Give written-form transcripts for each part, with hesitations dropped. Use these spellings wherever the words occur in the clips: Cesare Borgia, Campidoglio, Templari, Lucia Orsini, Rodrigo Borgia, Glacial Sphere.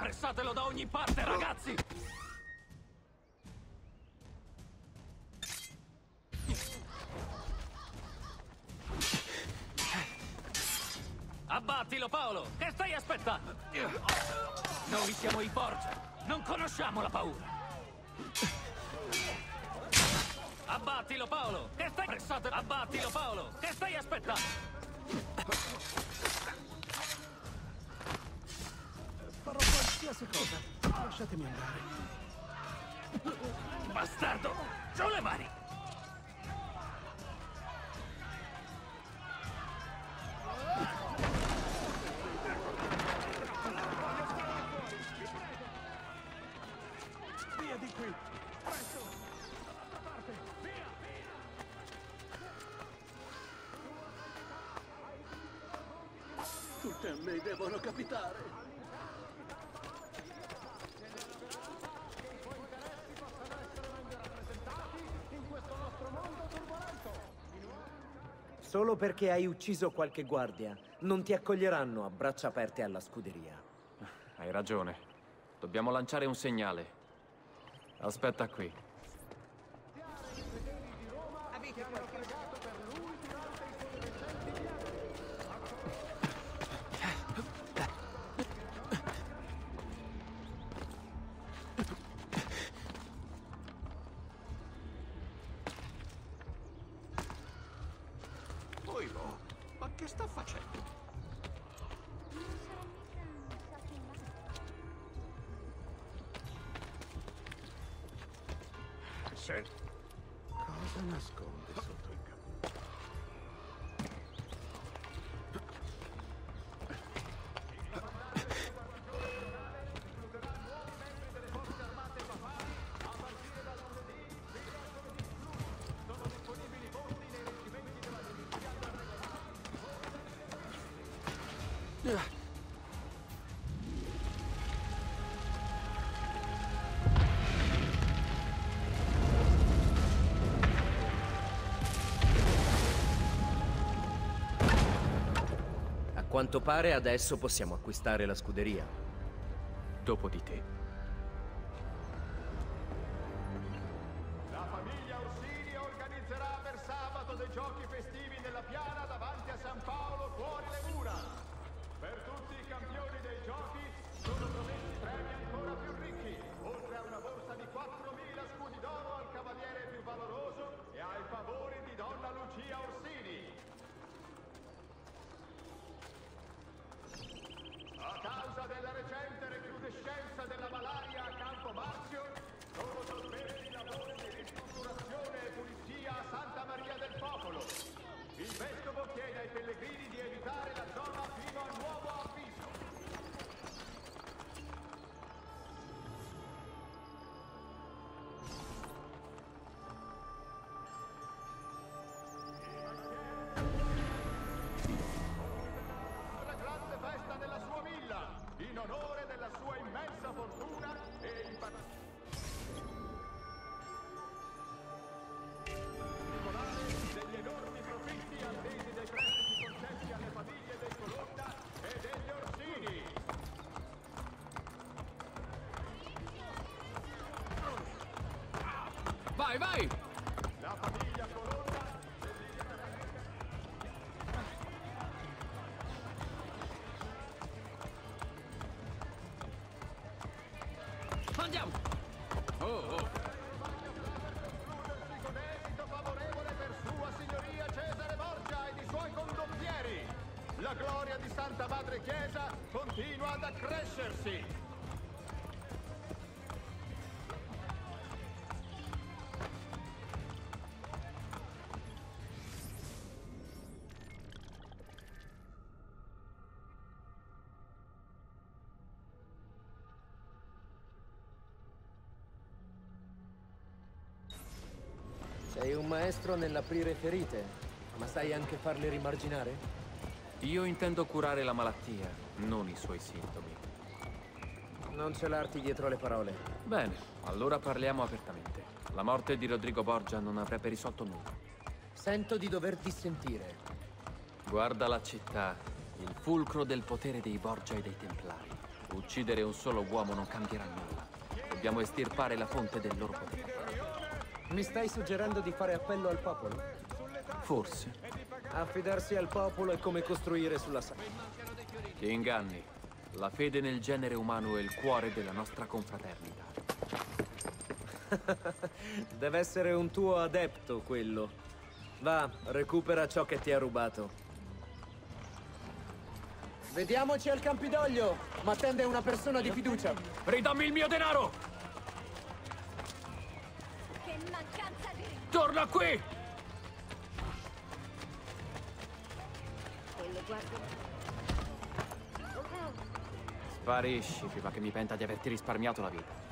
Pressatelo da ogni parte, ragazzi! Abbattilo, Paolo! Che stai aspettando? Noi siamo i Borgia! Non conosciamo la paura! Abbattilo, Paolo! Che stai... Pressatelo! Abbattilo, Paolo! Che stai aspettando? Farò qualsiasi cosa. Lasciatemi andare. Bastardo! Giù le mani! Via di qui! Presto! Dall'altra parte! Via! Via! Tutte a me devono capitare! Solo perché hai ucciso qualche guardia, non ti accoglieranno a braccia aperte alla scuderia. Hai ragione. Dobbiamo lanciare un segnale. Aspetta qui. Cosa nasconde sotto il capo? A quanto pare adesso possiamo acquistare la scuderia. Dopo di te. La famiglia Orsini organizzerà per sabato dei giochi festivi nella piana davanti a San Paolo, fuori le mura. Per tutti i campioni dei giochi sono promessi premi ancora più ricchi, oltre a una borsa di 4.000 scudi d'oro al cavaliere più valoroso e ai favori di Donna Lucia Orsini. A causa della recente recrudescenza della malaria a Campomarzio, sono sospesi i lavori di ristrutturazione e pulizia a Santa Maria del Popolo. Il vescovo chiede ai pellegrini di evitare la zona fino al nuovo avviso. Vai, vai! La famiglia Colonna desidera la rete. Andiamo! Giudice merito favorevole per sua signoria Cesare Borgia e di suoi condottieri. La gloria di Santa Madre Chiesa continua ad accrescersi. Sei un maestro nell'aprire ferite, ma sai anche farle rimarginare? Io intendo curare la malattia, non i suoi sintomi. Non celarti dietro le parole. Bene, allora parliamo apertamente. La morte di Rodrigo Borgia non avrebbe risolto nulla. Sento di dover dissentire. Guarda la città, il fulcro del potere dei Borgia e dei Templari. Uccidere un solo uomo non cambierà nulla. Dobbiamo estirpare la fonte del loro potere. Mi stai suggerendo di fare appello al popolo? Forse. Affidarsi al popolo è come costruire sulla sabbia. Ti inganni. La fede nel genere umano è il cuore della nostra confraternita. Deve essere un tuo adepto, quello. Va, recupera ciò che ti ha rubato. Vediamoci al Campidoglio! M'attende una persona di fiducia. Ridammi il mio denaro! Torna qui! Sparisci prima che mi penta di averti risparmiato la vita.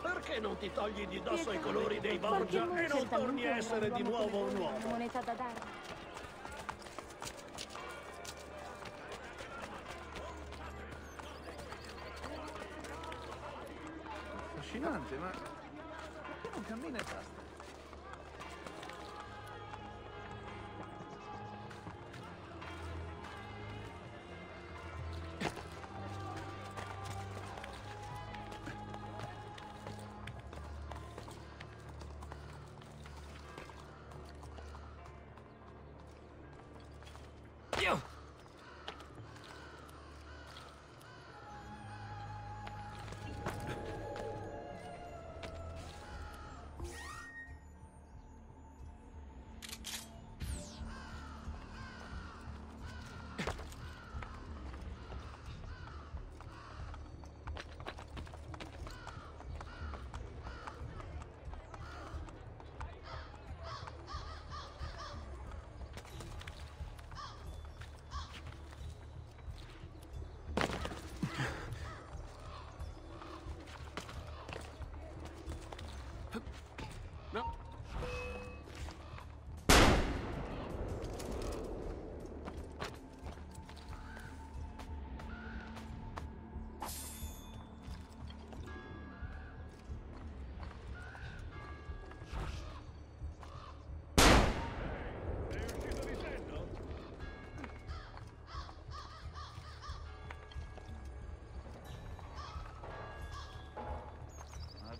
Perché non ti togli di dosso i colori dei Borgia e non torni a essere di nuovo un uomo? Moneta da dare. Affascinante, ma perché non cammina e basta?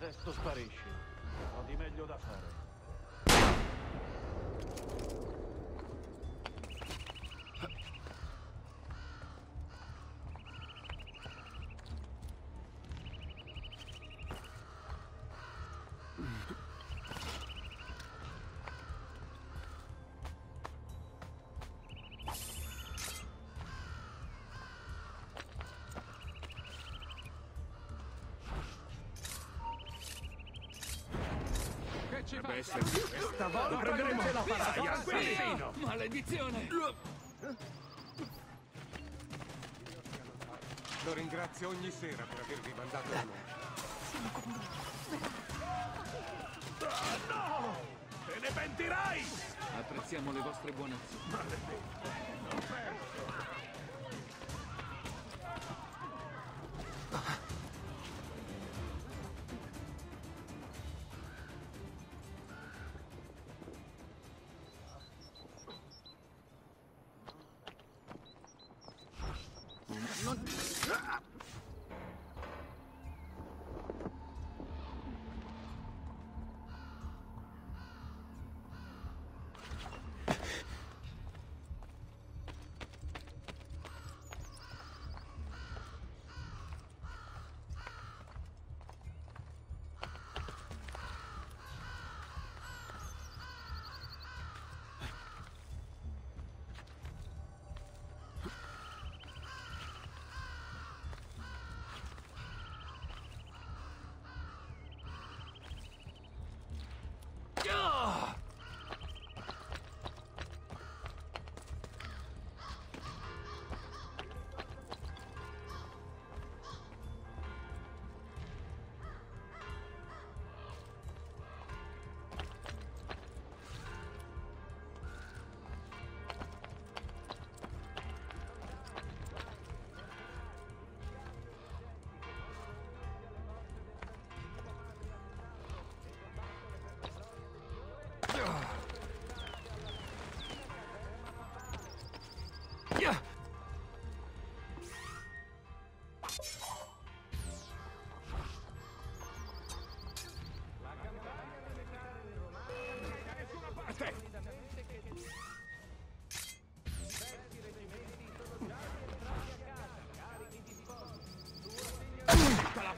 Adesso sparisci, ho di meglio da fare. Deve essere questa volta prenderemo la paraia, guerrino! Maledizione! Lo ringrazio ogni sera per avervi mandato a noi. No! Te ne pentirai! Apprezziamo le vostre buone azioni. Maledetto! Non penso!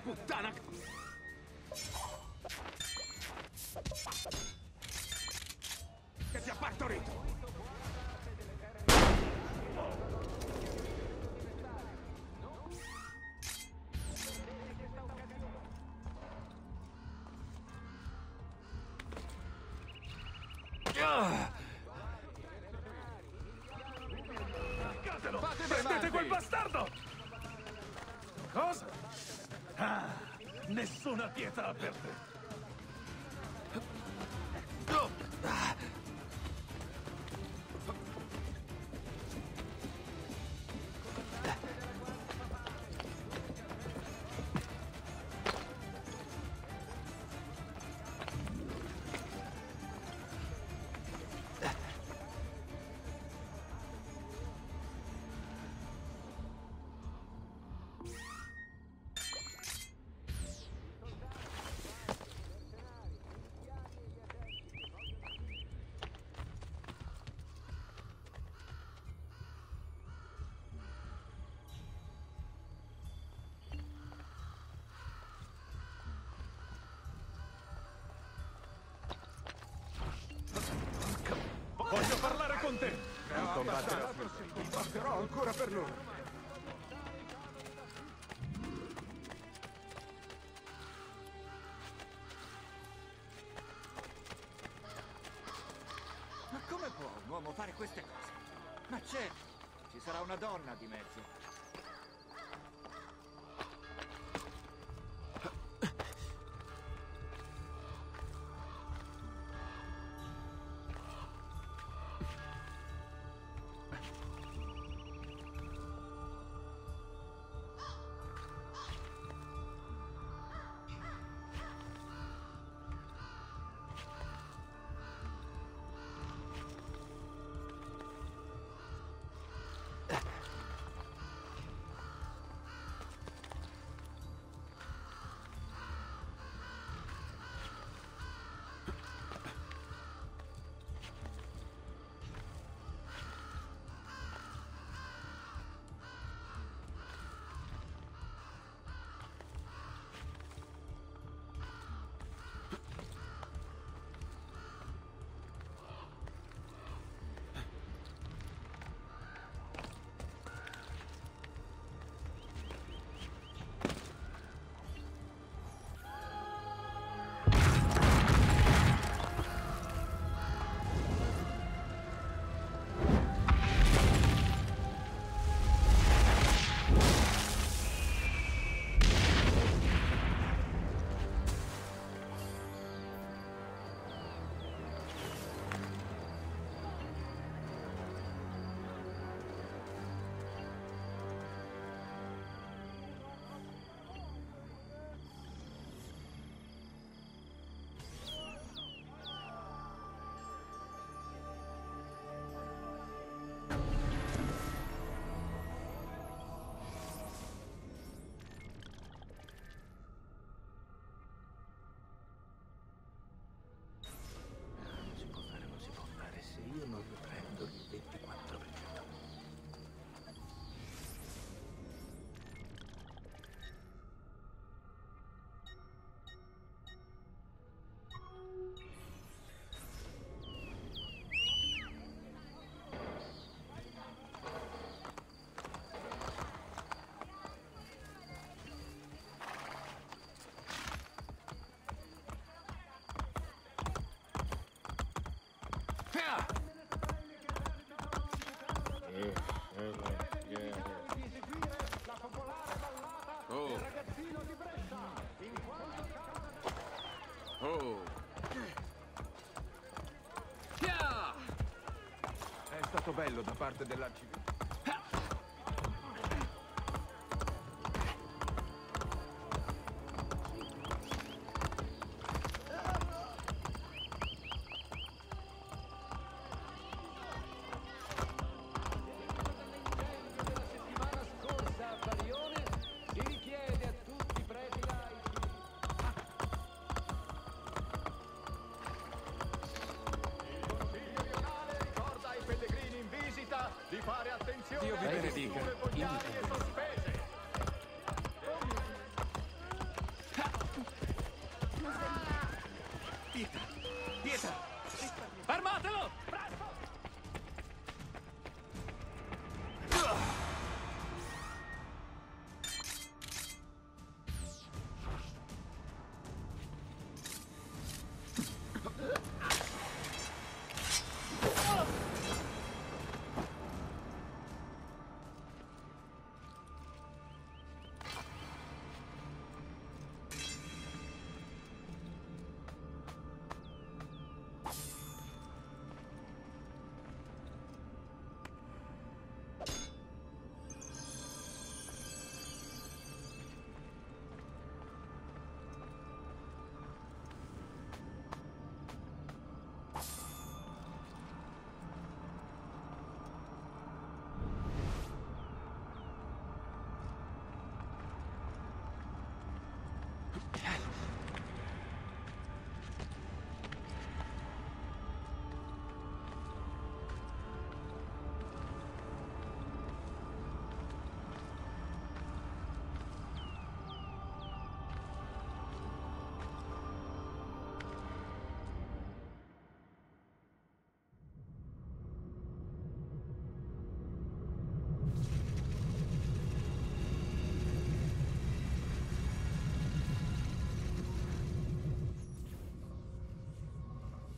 Puttana! Che ti ha partorito! Catelo! Prendete quel bastardo! Cosa? Ah, nessuna pietà per te. Oh. Ah. Voglio parlare con te! Non combatterò. Combatterò ancora per loro. Ma come può un uomo fare queste cose? Ma certo, ci sarà una donna di mezzo. Borgia! Di eseguire la popolare ballata del ragazzino di Brescia, in quanto canta. Yeah! È stato bello da parte dell'arcivescovo.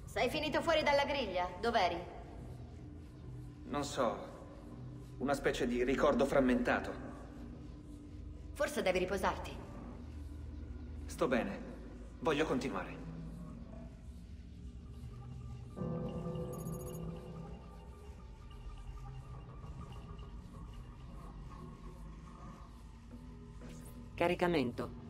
Sei finito fuori dalla griglia? Dov'eri? Non so. Una specie di ricordo frammentato. Forse devi riposarti. Sto bene. Voglio continuare. Caricamento.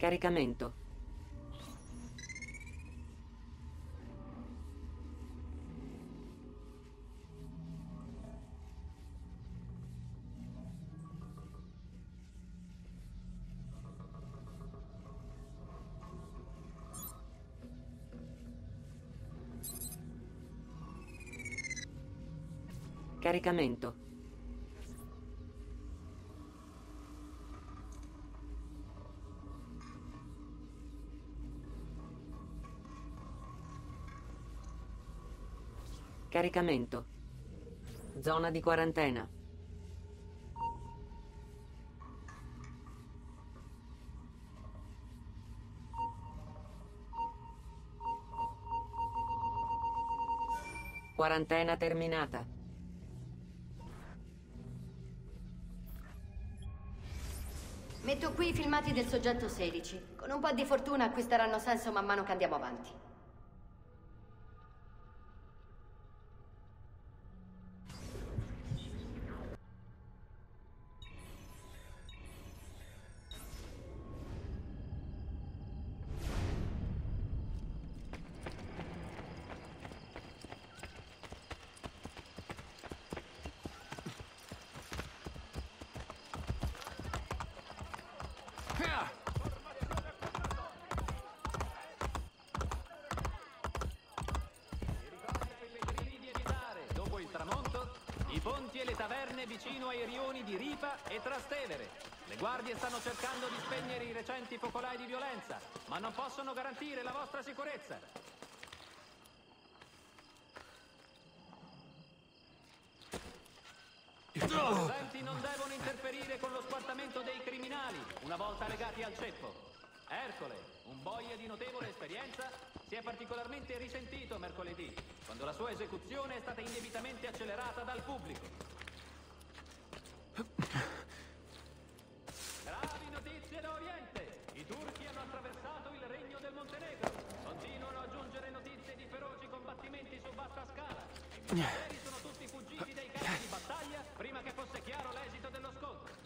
Caricamento. Caricamento. Caricamento. Zona di quarantena. Quarantena terminata. Metto qui i filmati del soggetto 16. Con un po' di fortuna acquisteranno senso man mano che andiamo avanti. ristoranti e le taverne vicino ai rioni di Ripa e Trastevere. Le guardie stanno cercando di spegnere i recenti focolai di violenza, ma non possono garantire la vostra sicurezza. I presenti non devono interferire con lo squartamento dei criminali una volta legati al ceppo. Ercole, un boia di notevole esperienza, si è particolarmente risentito mercoledì, quando la sua esecuzione è stata indebitamente accelerata dal pubblico. Gravi notizie da Oriente! I turchi hanno attraversato il regno del Montenegro. Continuano a giungere notizie di feroci combattimenti su vasta scala. I militari sono tutti fuggiti dai campi di battaglia prima che fosse chiaro l'esito dello scontro.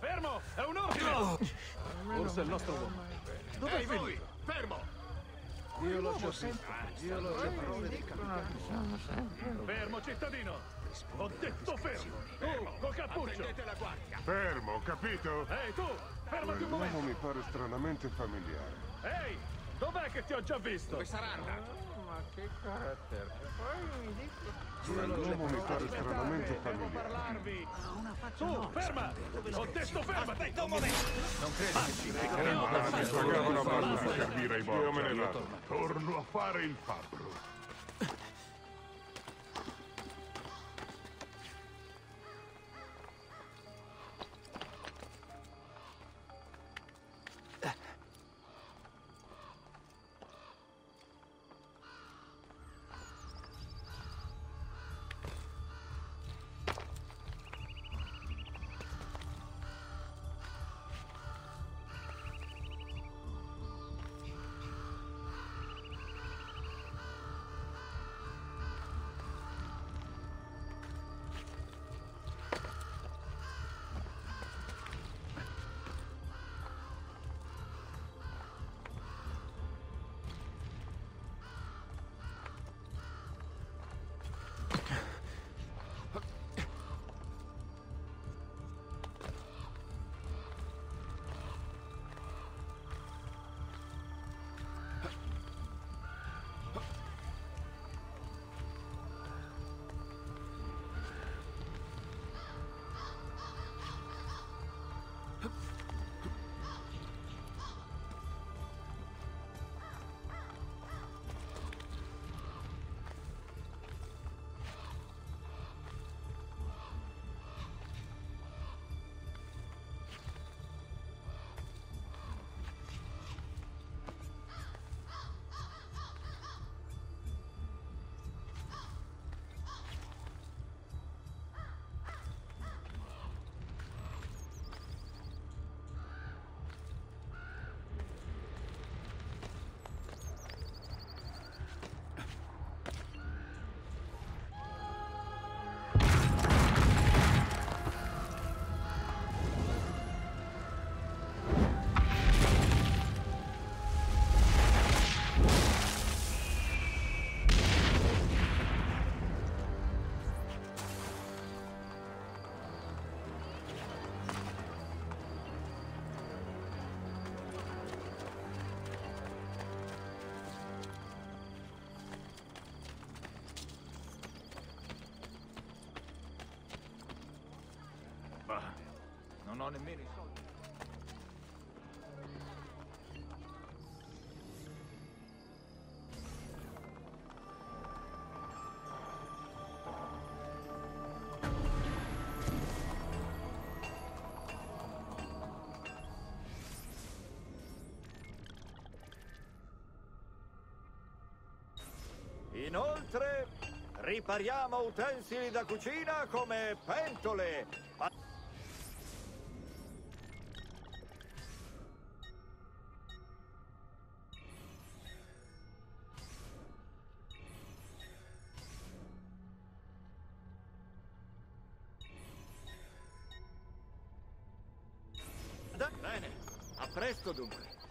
Fermo! È un ordine! Oh. Forse è il nostro uomo. Dove è lui? Fermo! Io lo so sempre. Io lo so sempre. Fermo, cittadino! Ho detto fermo! Tu, col cappuccio! Fermo, capito? Ehi, tu! Fermati un momento! L'uomo mi pare stranamente familiare. Ehi! Dov'è che ti ho già visto? Dove sarà andato? Ma che carattere! Poi mi dico... L'uomo mi pare stranamente familiare. Tu, ferma! Ho detto ferma! Aspetta un momento! Non credo. Ma mi pagava la balla a capire i morti. Io me ne vado. Torno a fare il fabbro. ho nemmeno i soldi. Inoltre, ripariamo utensili da cucina come pentole, bene, a presto dunque.